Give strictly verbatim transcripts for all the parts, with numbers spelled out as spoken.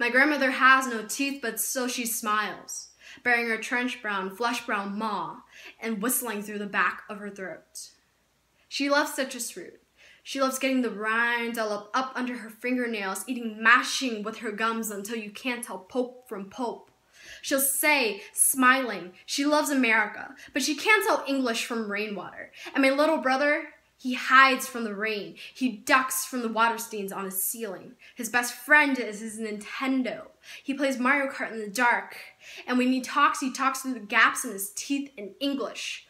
My grandmother has no teeth, but still she smiles, bearing her trench brown, flesh brown maw, and whistling through the back of her throat. She loves citrus fruit. She loves getting the rind dollop up under her fingernails, eating mashing with her gums until you can't tell Pope from Pope. She'll say, smiling, she loves America, but she can't tell English from rainwater. And my little brother, he hides from the rain. He ducks from the water stains on his ceiling. His best friend is his Nintendo. He plays Mario Kart in the dark. And when he talks, he talks through the gaps in his teeth in English.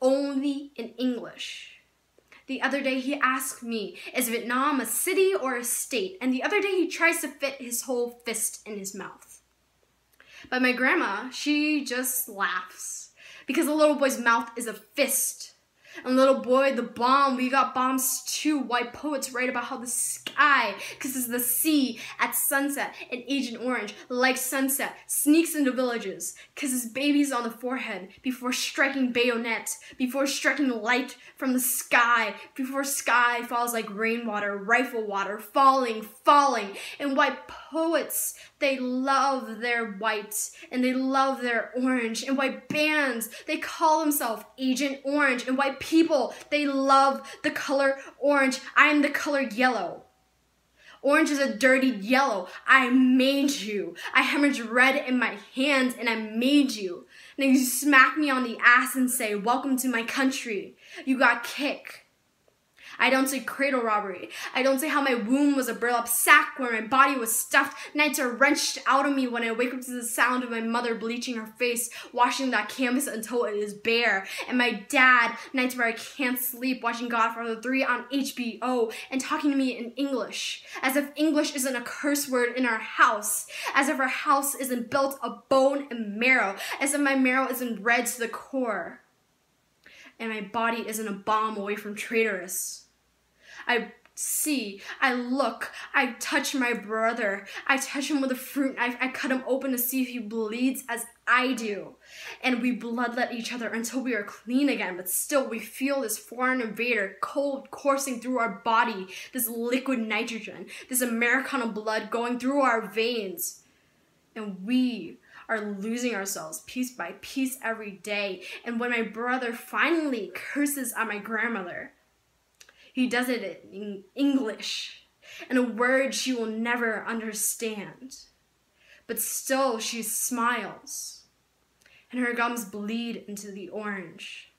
Only in English. The other day he asked me, is Vietnam a city or a state? And the other day he tries to fit his whole fist in his mouth. But my grandma, she just laughs because the little boy's mouth is a fist. And little boy, the bomb, we got bombs too. White poets write about how the sky kisses the sea at sunset, and Agent Orange, like sunset, sneaks into villages, kisses babies on the forehead before striking bayonet, before striking light from the sky, before sky falls like rainwater, rifle water, falling, falling. And white poets, they love their white, and they love their orange, and white bands, they call themselves Agent Orange, and white people People, they love the color orange. I am the color yellow. Orange is a dirty yellow. I made you. I hemorrhaged red in my hands and I made you. Now you smack me on the ass and say, welcome to my country. You got kicked. I don't say cradle robbery. I don't say how my womb was a burlap sack where my body was stuffed. Nights are wrenched out of me when I wake up to the sound of my mother bleaching her face, washing that canvas until it is bare. And my dad, nights where I can't sleep, watching Godfather three on H B O and talking to me in English. As if English isn't a curse word in our house. As if our house isn't built of bone and marrow. As if my marrow isn't red to the core. And my body isn't a bomb away from traitorous. I see, I look, I touch my brother, I touch him with a fruit knife, I cut him open to see if he bleeds as I do. And we bloodlet each other until we are clean again, but still we feel this foreign invader, cold, coursing through our body, this liquid nitrogen, this Americana blood going through our veins. And we are losing ourselves piece by piece every day. And when my brother finally curses at my grandmother, he does it in English, in a word she will never understand. But still she smiles, and her gums bleed into the orange.